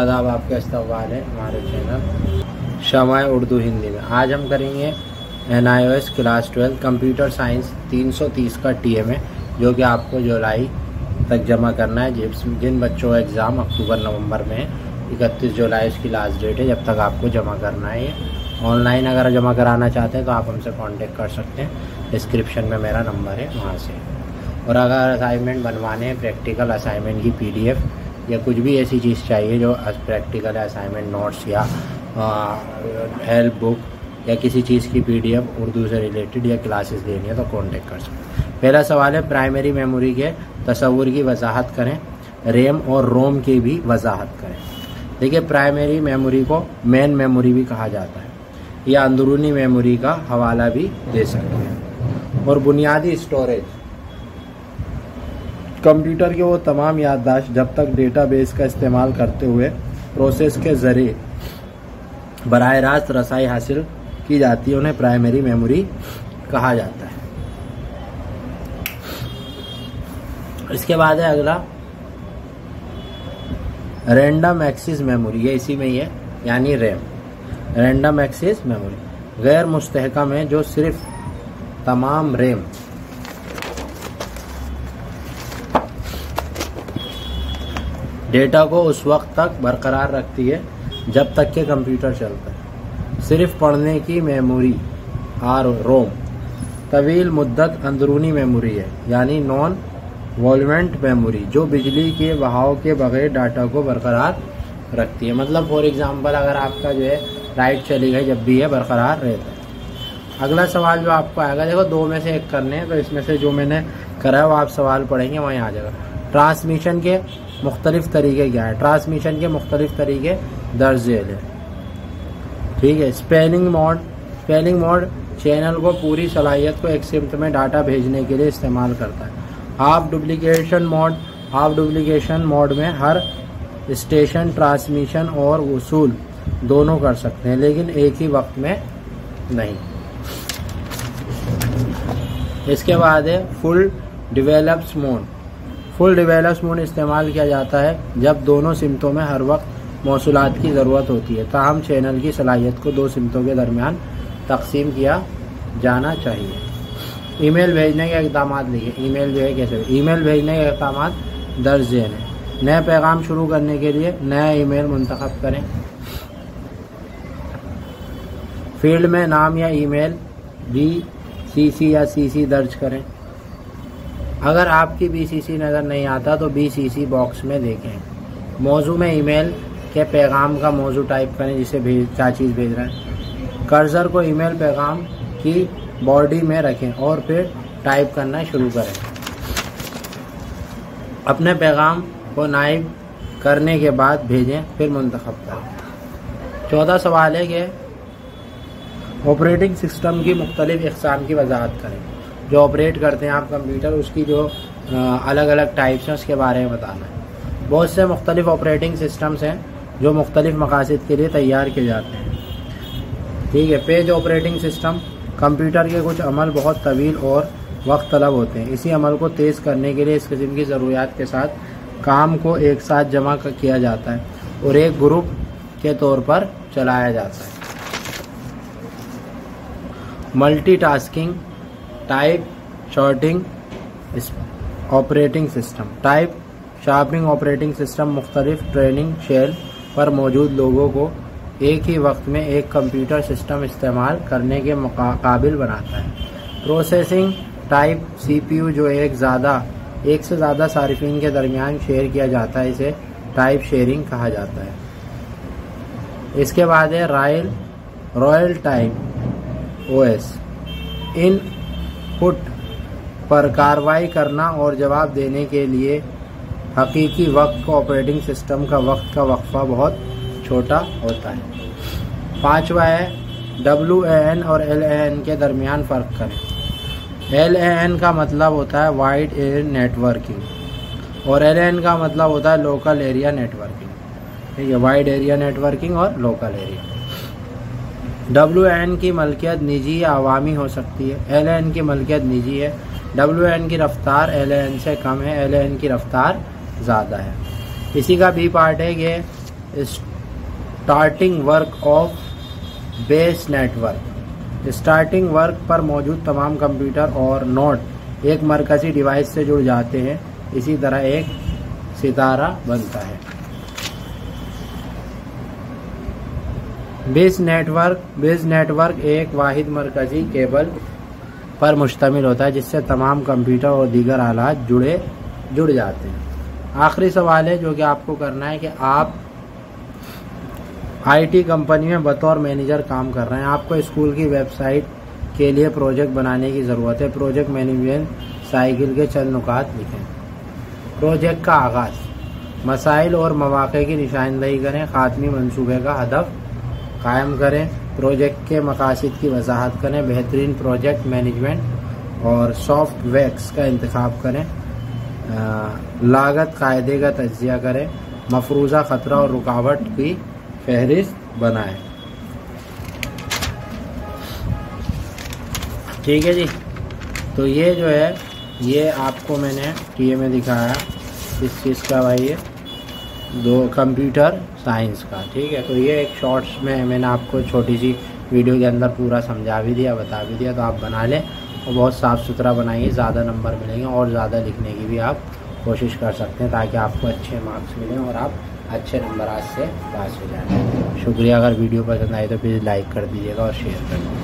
आदाब, आपका इस्तकबाल है हमारे चैनल शमाए उर्दू हिंदी में। आज हम करेंगे NIOS क्लास 12 कंप्यूटर साइंस 330 का TMA, जो कि आपको जुलाई तक जमा करना है। जिन बच्चों का एग्ज़ाम अक्टूबर नवंबर में है, 31 जुलाई इसकी लास्ट डेट है, जब तक आपको जमा करना है। ये ऑनलाइन अगर जमा कराना चाहते हैं तो आप हमसे कॉन्टेक्ट कर सकते हैं, डिस्क्रिप्शन में मेरा नंबर है, वहाँ से। और अगर असाइनमेंट बनवाने हैं, प्रैक्टिकल असाइनमेंट की PDF या कुछ भी ऐसी चीज़ चाहिए जो प्रैक्टिकल असाइनमेंट नोट्स या हेल्प बुक या किसी चीज़ की PDF उर्दू से रिलेटेड या क्लासेस देनी है तो कांटेक्ट कर सकते हैं। पहला सवाल है, प्राइमरी मेमोरी के तस्वुर की वजाहत करें, RAM और रोम की भी वजाहत करें। देखिए, प्राइमरी मेमोरी को मेन मेमोरी भी कहा जाता है या अंदरूनी मेमोरी का हवाला भी दे सकते हैं। और बुनियादी स्टोरेज, कंप्यूटर के वो तमाम याददाश्त जब तक डेटाबेस का इस्तेमाल करते हुए प्रोसेस के ज़रिए बराह रास्त रसाई हासिल की जाती है, उन्हें प्राइमरी मेमोरी कहा जाता है। इसके बाद है अगला, रैंडम एक्सेस मेमोरी, ये इसी में ही है, यानी RAM। रैंडम एक्सेस मेमोरी गैर मुस्तहकम है, जो सिर्फ तमाम RAM डेटा को उस वक्त तक बरकरार रखती है जब तक के कंप्यूटर चलता है। सिर्फ पढ़ने की मेमोरी ROM तवील मुद्दत अंदरूनी मेमोरी है, यानी नॉन वॉल्वेंट मेमोरी, जो बिजली के बहाव के बगैर डाटा को बरकरार रखती है। मतलब फॉर एग्जांपल, अगर आपका जो है लाइट चली गई, जब भी है बरकरार रहता है। अगला सवाल जो आपको आएगा, देखो 2 में से 1 करने हैं, तो इसमें से जो मैंने करा है वो आप सवाल पढ़ेंगे, वहीं आ जाएगा। ट्रांसमिशन के मुख्तलिफ तरीके क्या है, ट्रांसमिशन के मुख्तलिफ तरीके दर्ज है, ठीक है। Spelling mode, spelling mode channel को पूरी सलाहियत को एक सिम्त में डाटा भेजने के लिए इस्तेमाल करता है। Half duplication mode, half duplication mode में हर स्टेशन ट्रांसमिशन और वसूल दोनों कर सकते हैं, लेकिन एक ही वक्त में नहीं। इसके बाद है full develops mode. Full develops mode इस्तेमाल किया जाता है जब दोनों सिमतों में हर वक्त मौसूलात की ज़रूरत होती है, ताहम चैनल की सलाहियत को 2 सिमतों के दरमियान तकसीम किया जाना चाहिए। ईमेल भेजने के इकदाम लिखे, ईमेल जो है कैसे, ईमेल भेजने के इकदाम दर्ज है। नए पैगाम शुरू करने के लिए नया ईमेल मुंतखब करें। फील्ड में नाम या ईमेल BCC या CC दर्ज करें। अगर आपकी BCC नज़र नहीं आता तो BCC बॉक्स में देखें। मौजू में ईमेल के पैगाम का मौजू टाइप करें, जिसे क्या चीज़ भेज रहे हैं। कर्सर को ईमेल पैगाम की बॉडी में रखें और फिर टाइप करना शुरू करें। अपने पैगाम को नाइब करने के बाद भेजें, फिर मुंतखब करें। 14 सवाल है कि ऑपरेटिंग सिस्टम की मुख्तलिफ अक़साम की वजाहत करें। जो ऑपरेट करते हैं आप कंप्यूटर, उसकी जो अलग अलग टाइप्स हैं उसके बारे में बताना है। बहुत से मुख्तलिफ ऑपरेटिंग सिस्टम्स हैं जो मुख्तलिफ मकासद के लिए तैयार किए जाते हैं, ठीक है। पेज ऑपरेटिंग सिस्टम, कंप्यूटर के कुछ अमल बहुत तवील और वक्त तलब होते हैं, इसी अमल को तेज़ करने के लिए इस किस्म की ज़रूरियात के साथ काम को एक साथ जमा किया जाता है और एक ग्रुप के तौर पर चलाया जाता है। Multitasking, type shorting operating system, type shorting operating system मुख्तलिफ ट्रेनिंग शेल पर मौजूद लोगों को एक ही वक्त में एक कंप्यूटर सिस्टम इस्तेमाल करने के काबिल बनाता है। प्रोसेसिंग टाइप CPU, जो एक से ज़्यादा सार्फिन के दरमियान शेयर किया जाता है, इसे टाइप शेयरिंग कहा जाता है। इसके बाद है royal time OS, input पर कार्रवाई करना और जवाब देने के लिए हकीकी वक्त को ऑपरेटिंग सिस्टम का वक्त का वक्फा बहुत छोटा होता है। 5वां है WAN और LAN के दरमियान फ़र्क करें। LAN का मतलब होता है वाइड एरिया नेटवर्किंग और LAN का मतलब होता है लोकल एरिया नेटवर्किंग, ठीक है। वाइड एरिया नेटवर्किंग और लोकल एरिया। WAN की मलकियत निजी या अवामी हो सकती है, LAN की मलकियत निजी है। WAN की रफ़्तार LAN से कम है, LAN की रफ़्तार ज़्यादा है। इसी का भी पार्ट है कि starting work of base network. Starting work पर मौजूद तमाम कंप्यूटर और नोड एक मरकजी डिवाइस से जुड़ जाते हैं, इसी तरह एक सितारा बनता है। बेस नेटवर्क एक वाहिद मरकजी केबल पर मुश्तमिल होता है जिससे तमाम कंप्यूटर और दीगर आलात जुड़ जाते हैं। आखिरी सवाल है जो कि आपको करना है कि आप आईटी कंपनी में बतौर मैनेजर काम कर रहे हैं। आपको स्कूल की वेबसाइट के लिए प्रोजेक्ट बनाने की ज़रूरत है। प्रोजेक्ट मैनेजमेंट साइकिल के चंद नुकात लिखें। प्रोजेक्ट का आगाज़, मसाइल और मौक़े की निशानदही करें। ख़ात्मी मंसूबे का हदफ कायम करें। प्रोजेक्ट के मकासद की वजाहत करें। बेहतरीन प्रोजेक्ट मैनेजमेंट और सॉफ्टवेयर्स का इंतखाब करें। लागत कायदे का तजिया करें। मफरूज़ा ख़तरा और रुकावट की फहरिस्त बनाएं। ठीक है जी, तो ये जो है ये आपको मैंने टीएमए दिखाया इस चीज़ का भाई है दो कंप्यूटर साइंस का। ठीक है, तो ये एक शॉर्ट्स में मैंने आपको छोटी सी वीडियो के अंदर पूरा समझा भी दिया, बता भी दिया। तो आप बना लें और बहुत साफ़ सुथरा बनाइए, ज़्यादा नंबर मिलेंगे और ज़्यादा लिखने की भी आप कोशिश कर सकते हैं ताकि आपको अच्छे मार्क्स मिलें और आप अच्छे नंबर आज से पास हो जाएँ। शुक्रिया। अगर वीडियो पसंद आए तो प्लीज़ लाइक कर दीजिएगा और शेयर कर दीजिएगा।